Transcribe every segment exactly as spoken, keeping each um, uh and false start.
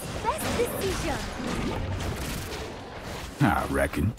his best decision. I reckon.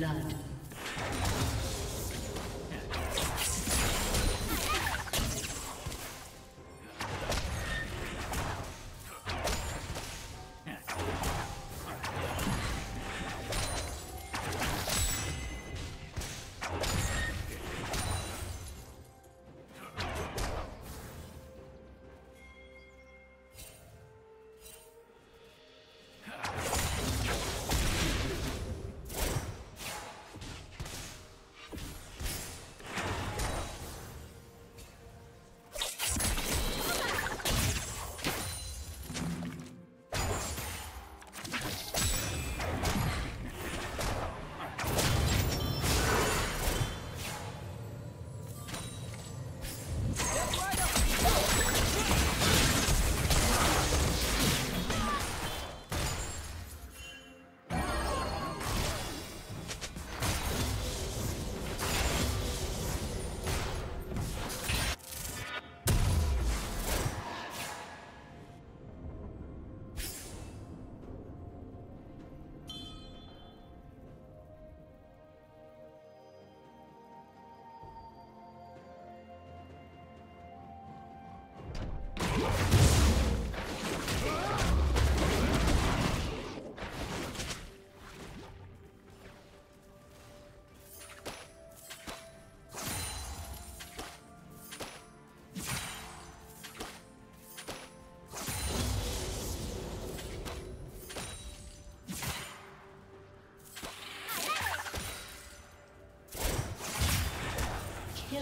Blood.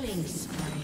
Killing spree.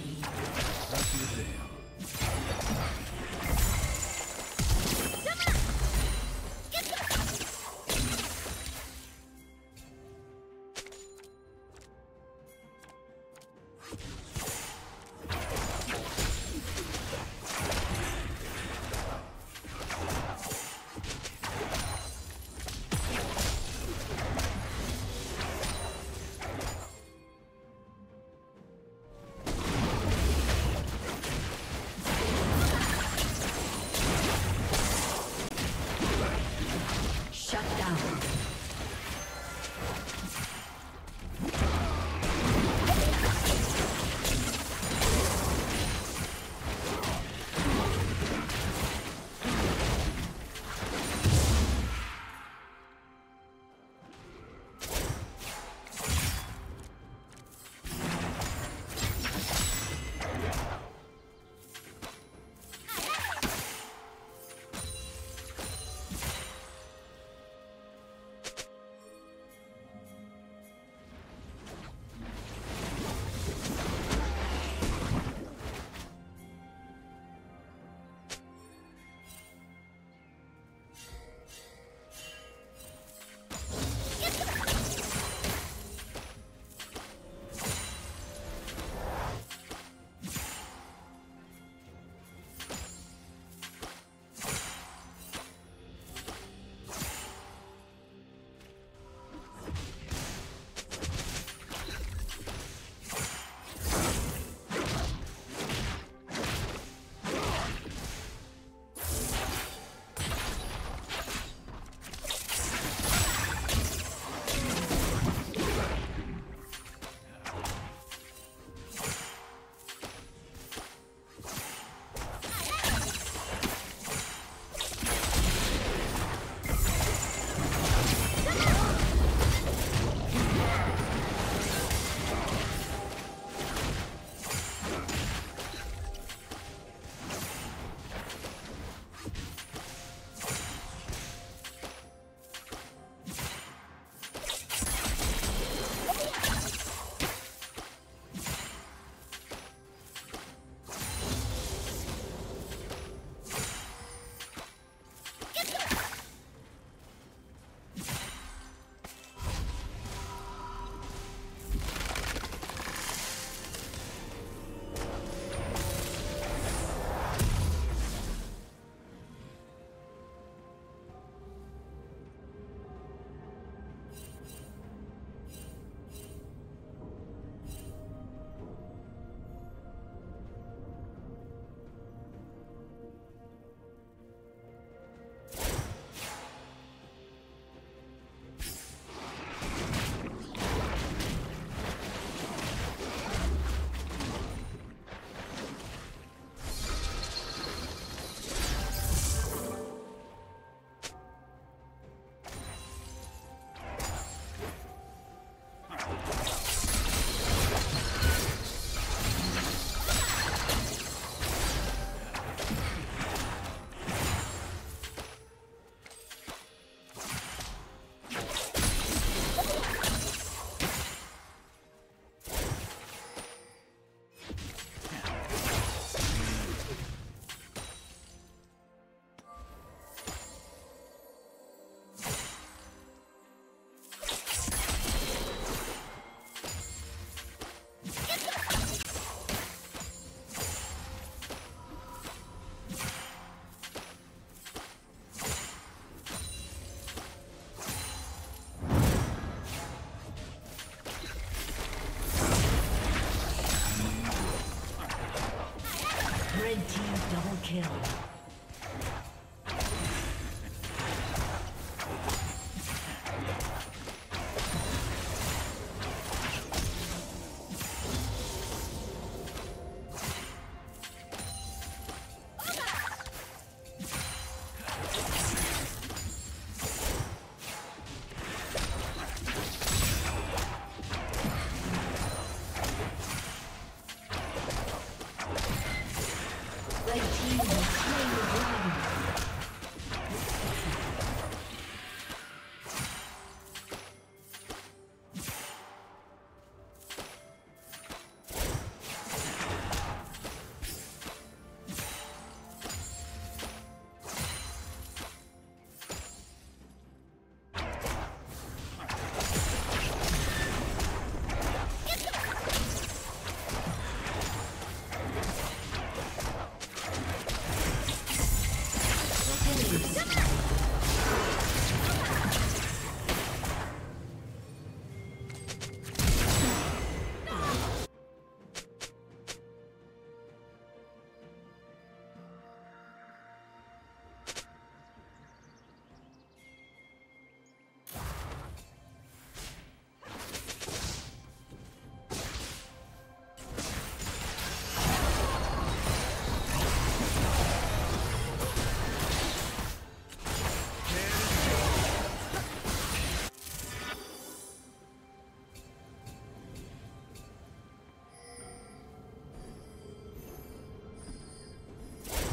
Red team double kill.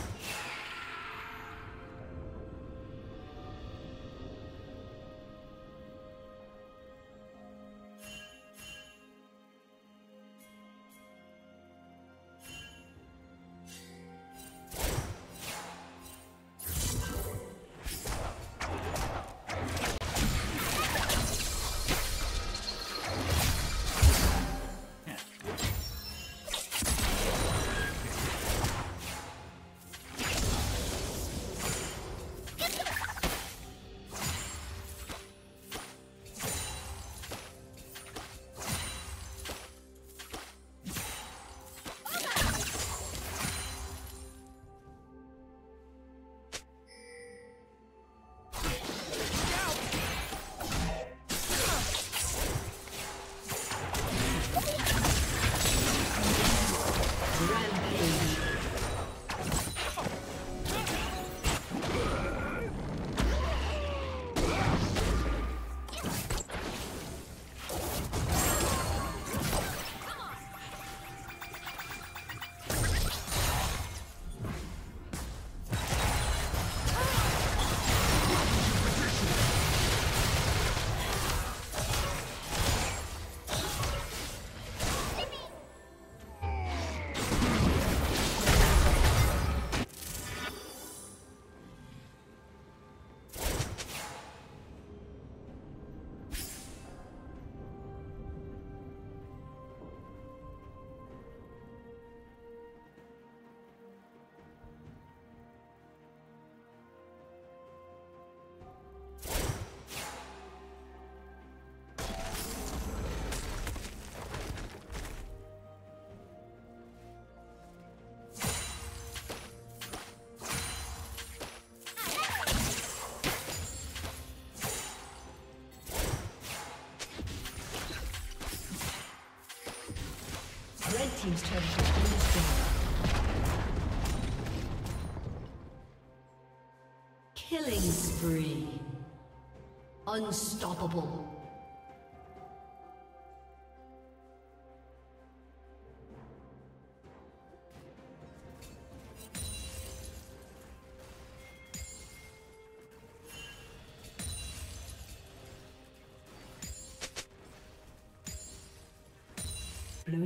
Team's turret has been destroyed. Killing spree. Unstoppable. Blue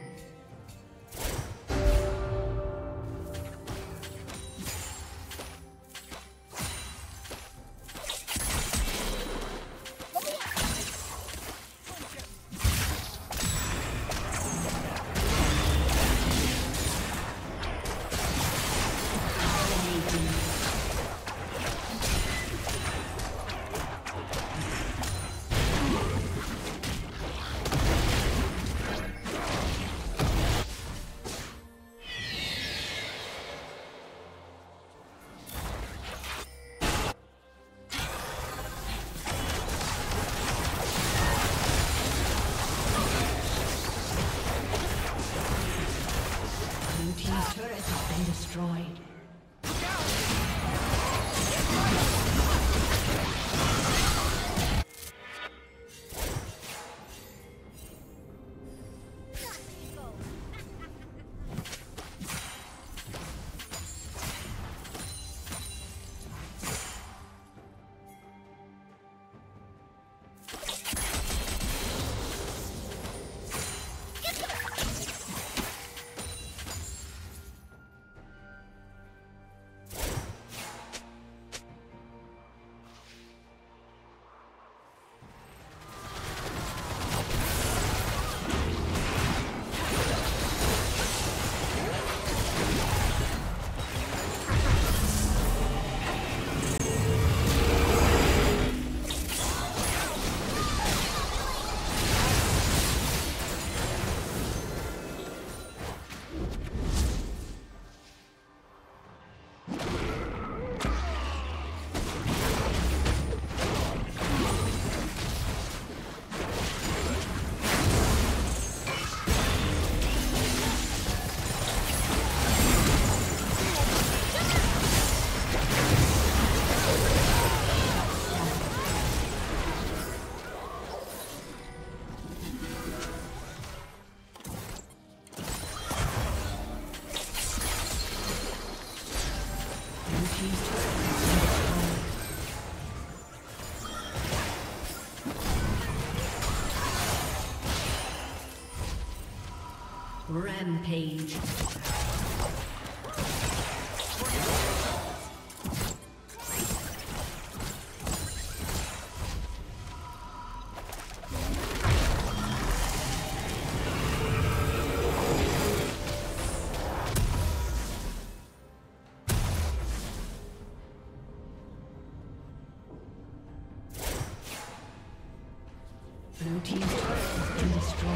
Rampage. Blue team's turret has been destroyed.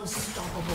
Unstoppable.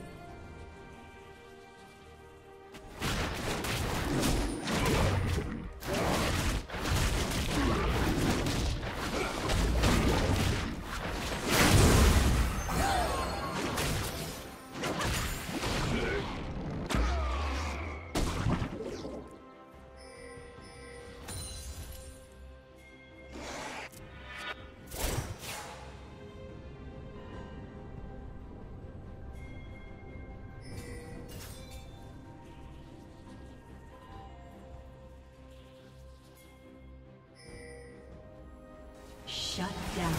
Shut down.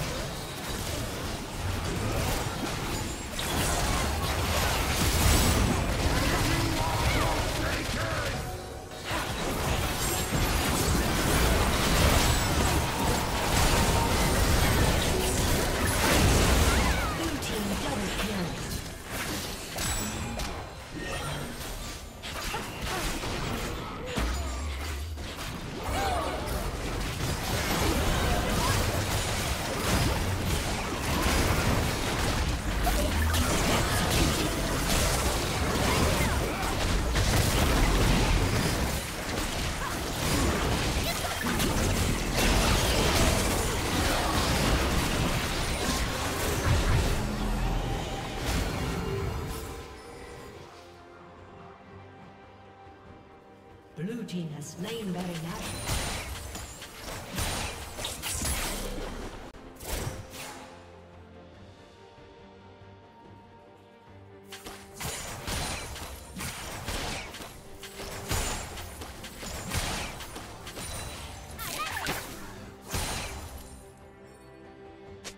Blue team has slain Baron Nashor.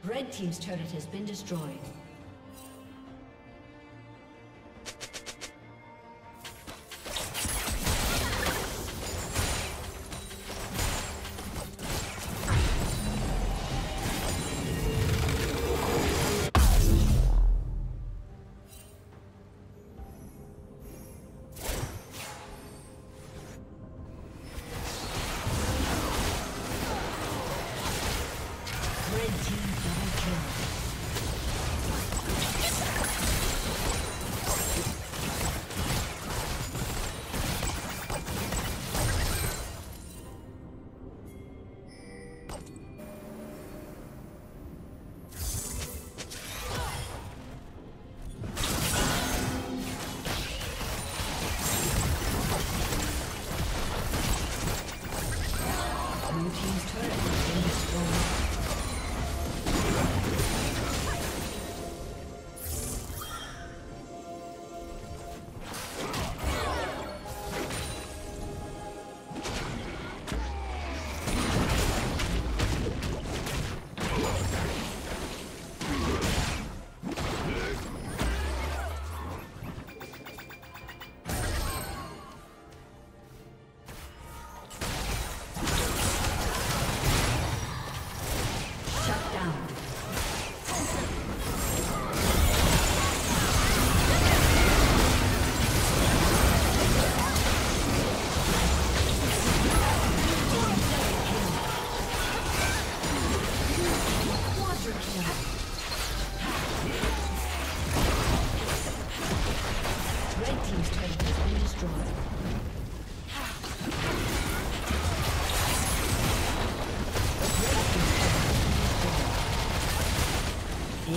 Red team's turret has been destroyed. Red team double kill. Aced.